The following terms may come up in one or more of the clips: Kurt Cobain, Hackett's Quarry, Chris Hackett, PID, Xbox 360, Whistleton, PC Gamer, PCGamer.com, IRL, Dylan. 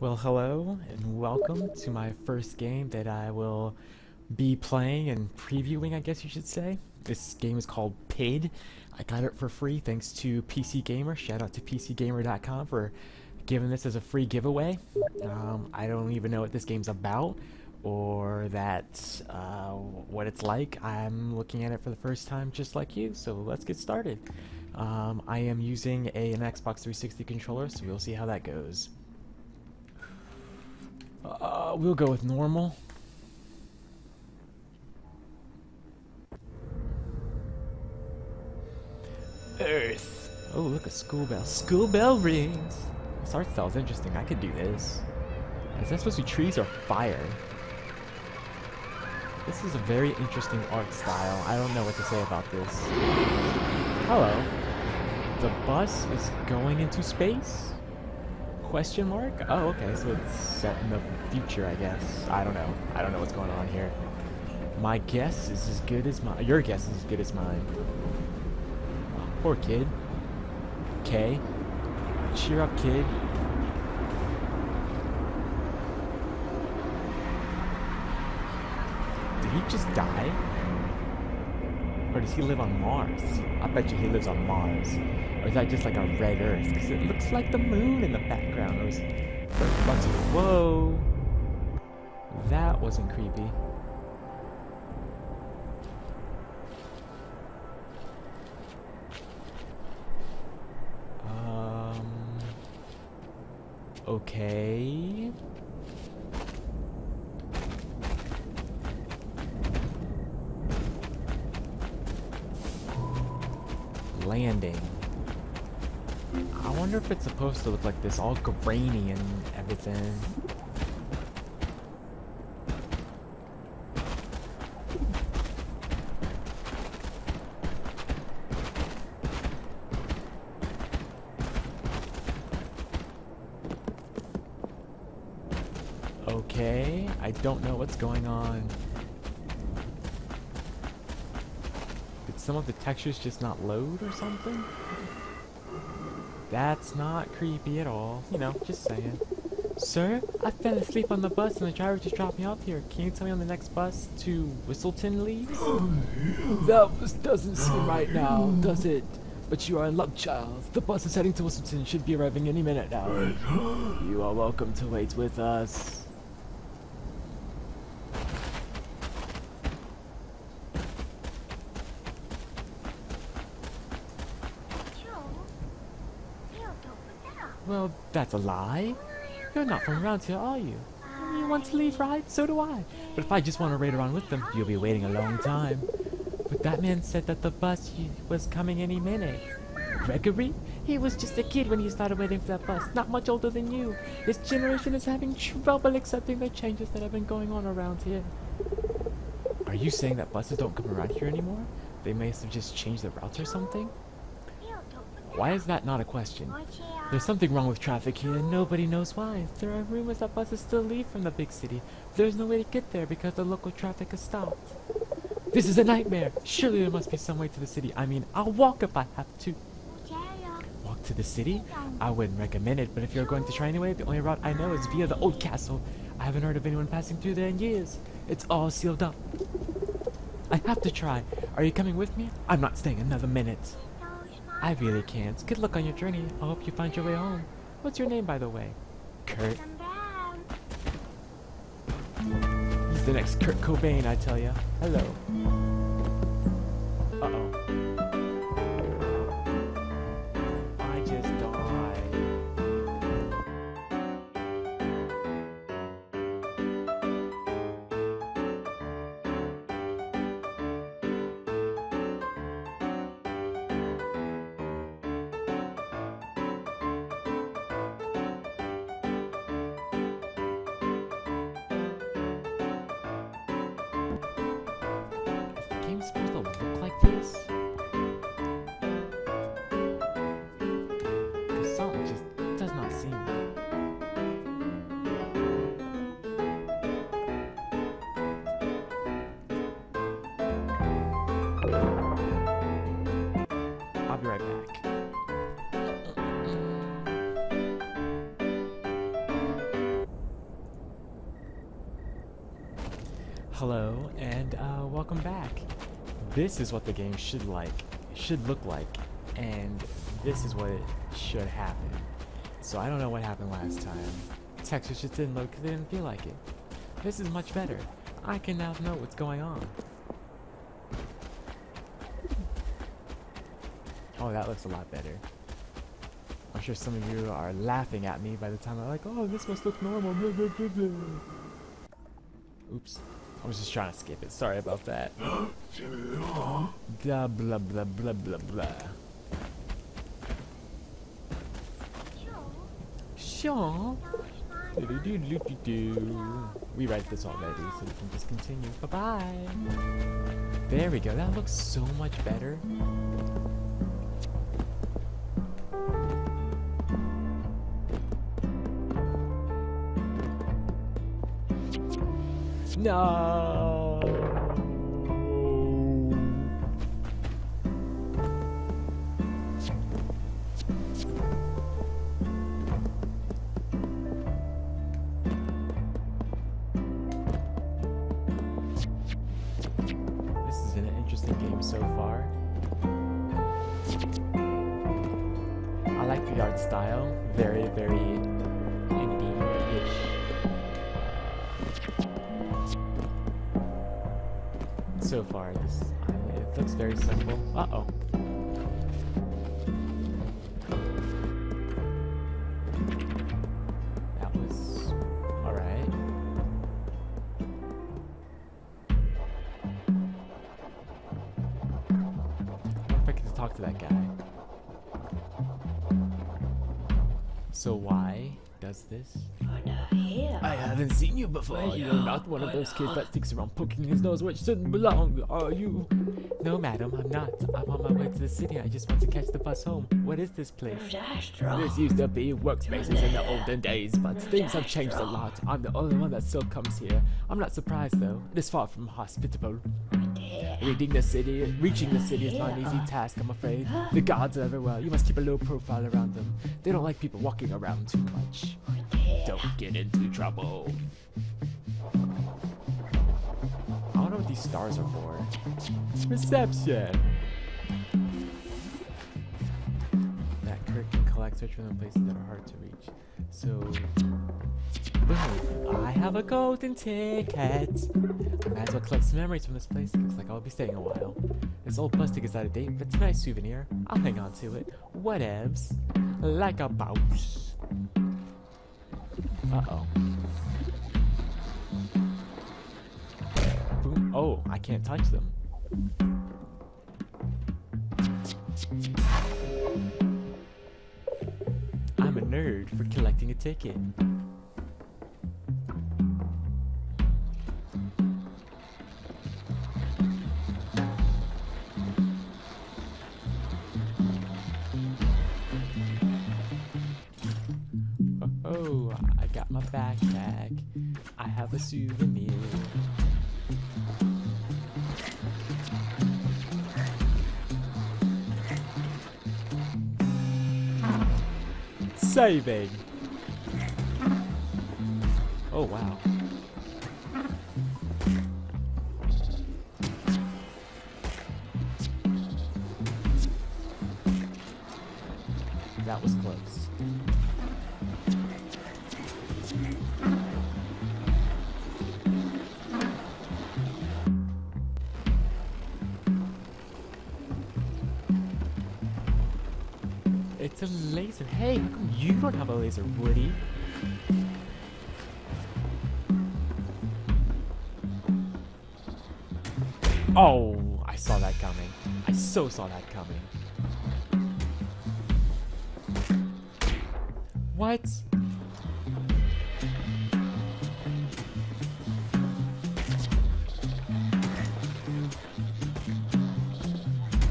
Well, hello and welcome to my first game that I will be playing and previewing, I guess you should say. This game is called PID. I got it for free thanks to PC Gamer. Shout out to PCGamer.com for giving this as a free giveaway. I don't even know what this game's about or that what it's like. I'm looking at it for the first time just like you, so let's get started. I am using an Xbox 360 controller, so we'll see how that goes. We'll go with normal. Earth. Oh, look, a school bell. School bell rings. This art style is interesting. I could do this. Is that supposed to be trees or fire? This is a very interesting art style. I don't know what to say about this. Hello. The bus is going into space? Question mark? Oh, okay, so it's set in the future, I guess. I don't know. I don't know what's going on here. My guess is as good as mine. Your guess is as good as mine. Oh, poor kid. Okay. Cheer up, kid. Did he just die? Or does he live on Mars? I bet you he lives on Mars. Or is that just like a red Earth? Because it looks like the moon in the background. There's lots of... Whoa! That wasn't creepy. Okay... Landing. I wonder if it's supposed to look like this, all grainy and everything. Okay, I don't know what's going on. Some of the textures just not load or something? That's not creepy at all. You know, just saying. Sir, I fell asleep on the bus and the driver just dropped me off here. Can you tell me when the next bus to Whistleton leaves? That doesn't seem right now, does it? But you are in luck, child. The bus is heading to Whistleton, should be arriving any minute now. You are welcome to wait with us. Well, that's a lie. You're not from around here, are you? You want to leave, right? So do I. But if I just want to raid around with them, you'll be waiting a long time. But that man said that the bus was coming any minute. Gregory? He was just a kid when he started waiting for that bus, not much older than you. This generation is having trouble accepting the changes that have been going on around here. Are you saying that buses don't come around here anymore? They may have just changed the routes or something? Why is that not a question? There's something wrong with traffic here, and nobody knows why. There are rumors that buses still leave from the big city. There's no way to get there because the local traffic is stopped. This is a nightmare! Surely there must be some way to the city. I mean, I'll walk if I have to. Walk to the city? I wouldn't recommend it, but if you're going to try anyway, the only route I know is via the old castle. I haven't heard of anyone passing through there in years. It's all sealed up. I have to try. Are you coming with me? I'm not staying another minute. I really can't. Good luck on your journey. I hope you find your way home. What's your name, by the way? Kurt. He's the next Kurt Cobain, I tell ya. Hello. Uh-oh. I just supposed to look like this? Because something just does not seem right. I'll be right back. Hello, and welcome back. This is what the game should look like, and this is what it should happen. So I don't know what happened last time. Textures just didn't load because they didn't feel like it. This is much better. I can now know what's going on. Oh, that looks a lot better. I'm sure some of you are laughing at me by the time I'm like, oh, this must look normal. Oops. I was just trying to skip it. Sorry about that. Blah, blah, blah, blah, blah, blah. Sure. We write this already, so we can just continue. Bye-bye. There we go. That looks so much better. No. This is an interesting game so far. I like the art style. Very, very indie-ish. So far, it looks very simple. Uh-oh. That was alright. I wonder if I could talk to that guy. So why does this? I haven't seen you before. You're not one of those kids that sticks around poking his nose where it shouldn't belong, are you? No, madam, I'm not. I'm on my way to the city. I just want to catch the bus home. What is this place? This used to be workspaces in the olden days, but things have changed a lot. I'm the only one that still comes here. I'm not surprised, though. It is far from hospitable. Reaching the city is not an easy task, I'm afraid. The guards are everywhere. You must keep a low profile around them. They don't like people walking around too much. Don't get into trouble. I don't know what these stars are for. Reception! That Kurt can collect search from places that are hard to reach. So, boom, I have a golden ticket. I might as well collect some memories from this place. Looks like I'll be staying a while. This old plastic is out of date, but it's a nice souvenir. I'll hang on to it. Whatevs. Like a boss. Uh-oh. Boom. Oh, I can't touch them. I'm a nerd for collecting a ticket. Backpack, I have a souvenir. Saving. Oh wow. That was close. It's a laser. Hey, how come you don't have a laser, Woody? Oh, I saw that coming. I so saw that coming. What?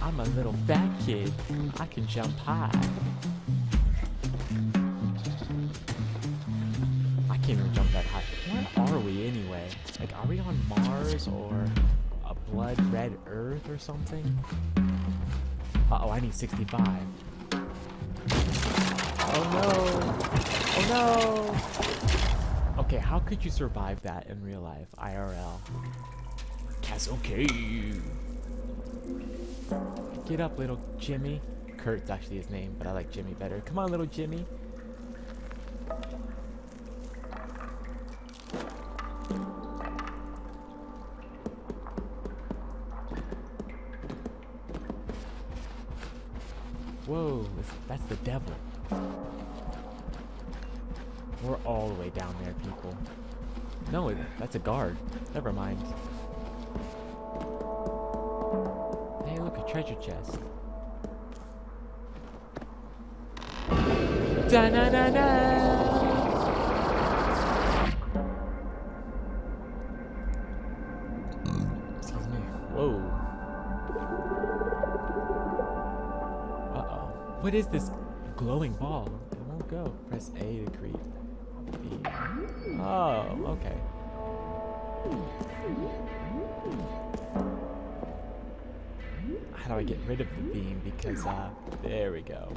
I'm a little fat kid. I can jump high. I can't even jump that high. Where are we anyway? Like, are we on Mars or a blood red Earth or something? Uh-oh, I need 65. Oh no! Oh no! Okay, how could you survive that in real life, IRL? That's okay. Get up, little Jimmy. Kurt's actually his name, but I like Jimmy better. Come on, little Jimmy. Whoa, that's the devil. We're all the way down there, people. No, that's a guard. Never mind. Hey, look, a treasure chest. Da-na-na-na! Excuse me. Whoa. Uh-oh. What is this glowing ball? It won't go. Press A to creep. B. Oh, okay. How do I get rid of the beam? Because, there we go.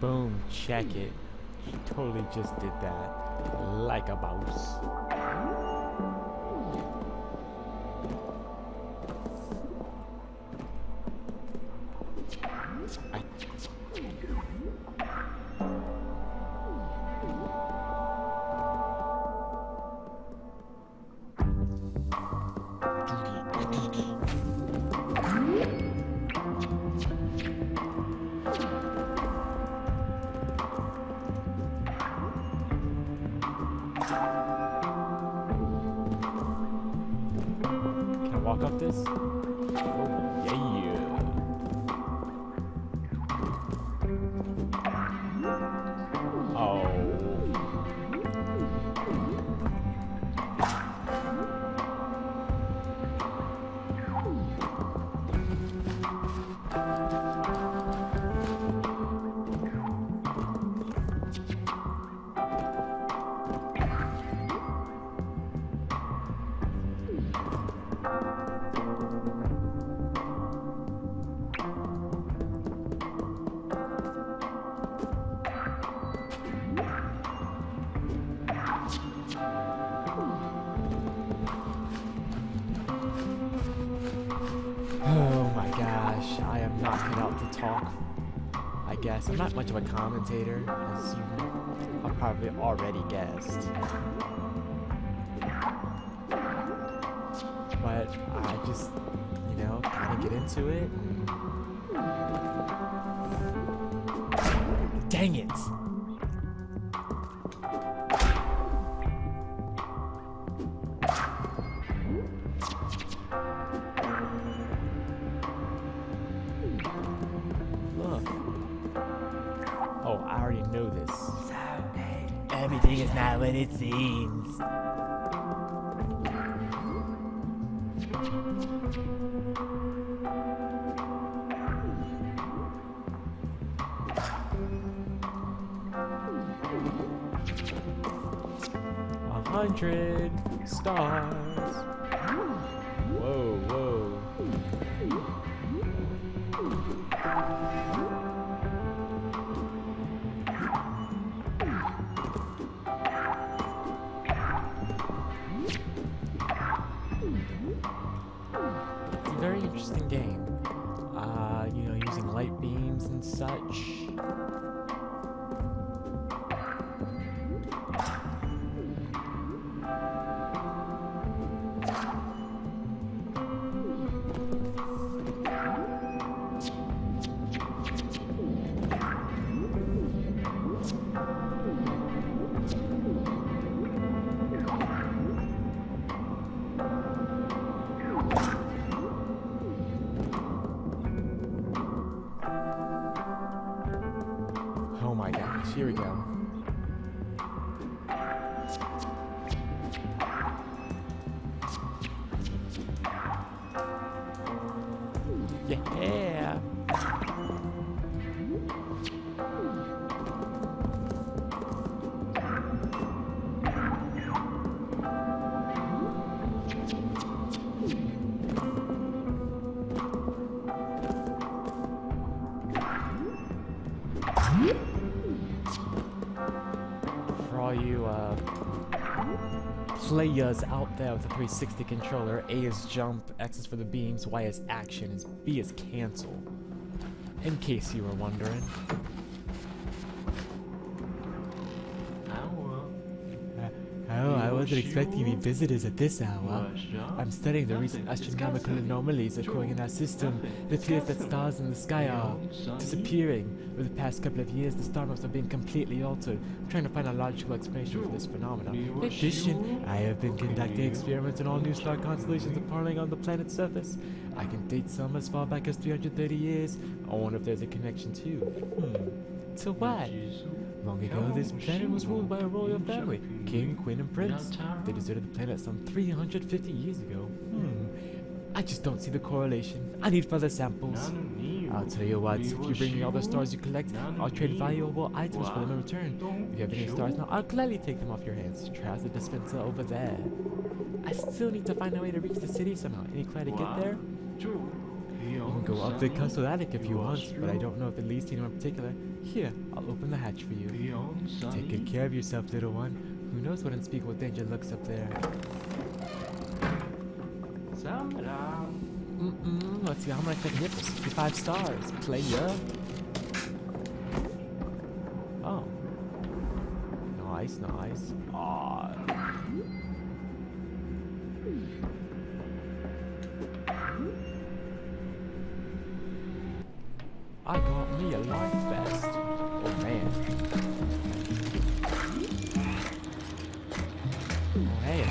Boom, check it. She totally just did that. Like a boss. Walk up this? Oh, yeah. Oh. I am not cut out to talk, I guess. I'm not much of a commentator, as you have probably already guessed. But I just, you know, kind of get into it. And... Dang it! Know this. Everything is not what it seems. A 100 stars. Whoa, whoa. Game, you know, using light beams and such. Here we go. Yeah. players out there with a 360 controller. A is jump, X is for the beams, Y is action, and B is cancel. In case you were wondering. Oh, I wasn't expecting any visitors at this hour. I'm studying the recent astronomical anomalies occurring in our system. It appears that stars in the sky are disappearing. Over the past couple of years, the star maps are being completely altered. I'm trying to find a logical explanation for this phenomenon. In addition, I have been conducting experiments on all new star constellations appearing on the planet's surface. I can date some as far back as 330 years. I wonder if there's a connection too. To what? Long ago, this planet was ruled by a royal family, king, queen, and prince. They deserted the planet some 350 years ago. I just don't see the correlation. I need further samples. I'll tell you what, if you bring me all the stars you collect, I'll trade valuable items for them in return. If you have any stars now, I'll gladly take them off your hands. Try out the dispenser over there. I still need to find a way to reach the city somehow. Any clue to get there? You can go up the castle attic if you want, but I don't know if it leads to anyone in particular. Here, I'll open the hatch for you. Take good care of yourself, little one. Who knows what unspeakable danger lurks up there? Let's see how much I can get for 65 stars. Player. Oh. Nice, nice. Aww. I got me a life vest. Oh man. Oh hey.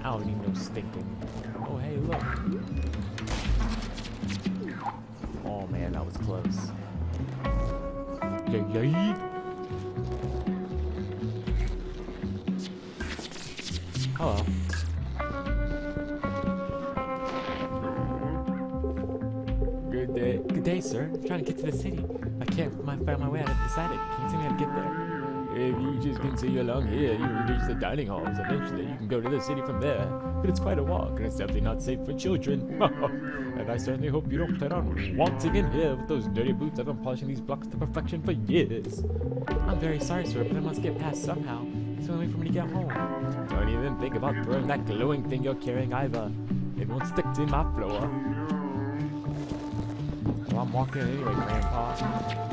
I don't need no stinking. Oh, hey, look. Oh, man, that was close. Yay, yay. Hello. Good day, sir. I'm trying to get to the city. I can't find my way out of this attic. Can you tell me how to get there? If you just continue along here, you will reach the dining halls. Eventually, you can go to the city from there. But it's quite a walk, and it's definitely not safe for children. And I certainly hope you don't plan on waltzing in here with those dirty boots. I've been polishing these blocks to perfection for years. I'm very sorry, sir, but I must get past somehow. It's the only way for me to get home. Don't even think about throwing that glowing thing you're carrying either. It won't stick to my floor. Well, I'm walking anyway, Grandpa.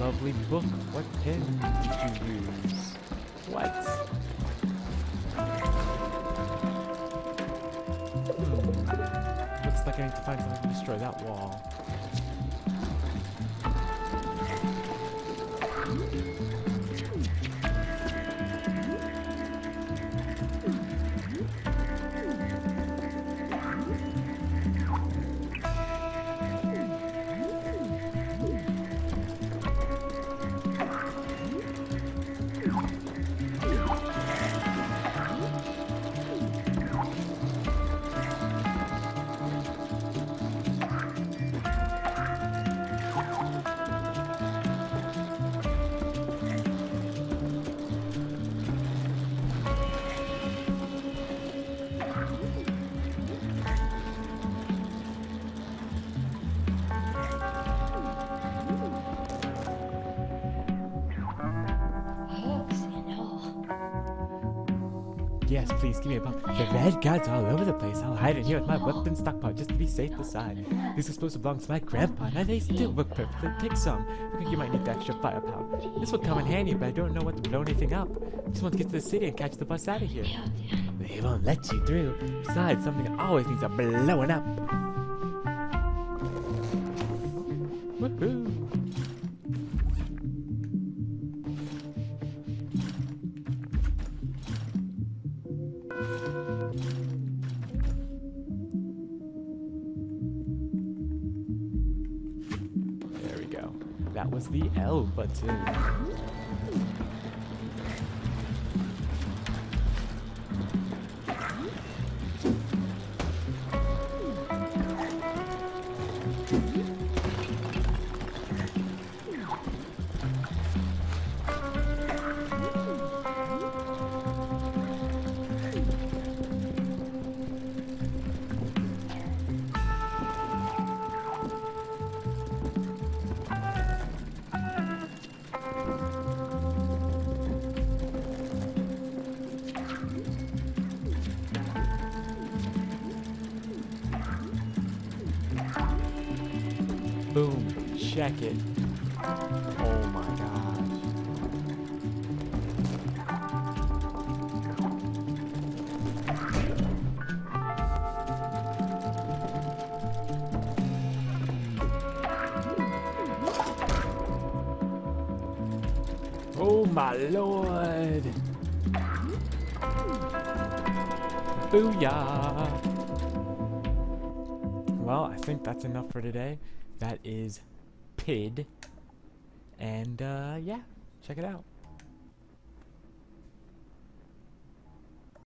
Lovely book. What pen did you use? What? Looks like I need to find something to destroy that wall. Yes, please, give me a bump. The red guards are all over the place. I'll hide in here with my weapon stockpile just to be safe beside. These explosives belong to my grandpa, and they still work perfectly. Take some. I think you might need the extra firepower. This will come in handy, but I don't know what to blow anything up. I just want to get to the city and catch the bus out of here. They won't let you through. Besides, something always needs a blowing up. Woohoo! There we go. That was the L button. Boom. Check it. Oh my gosh. Oh my lord. Booyah. Well, I think that's enough for today. That is PID, and yeah, check it out.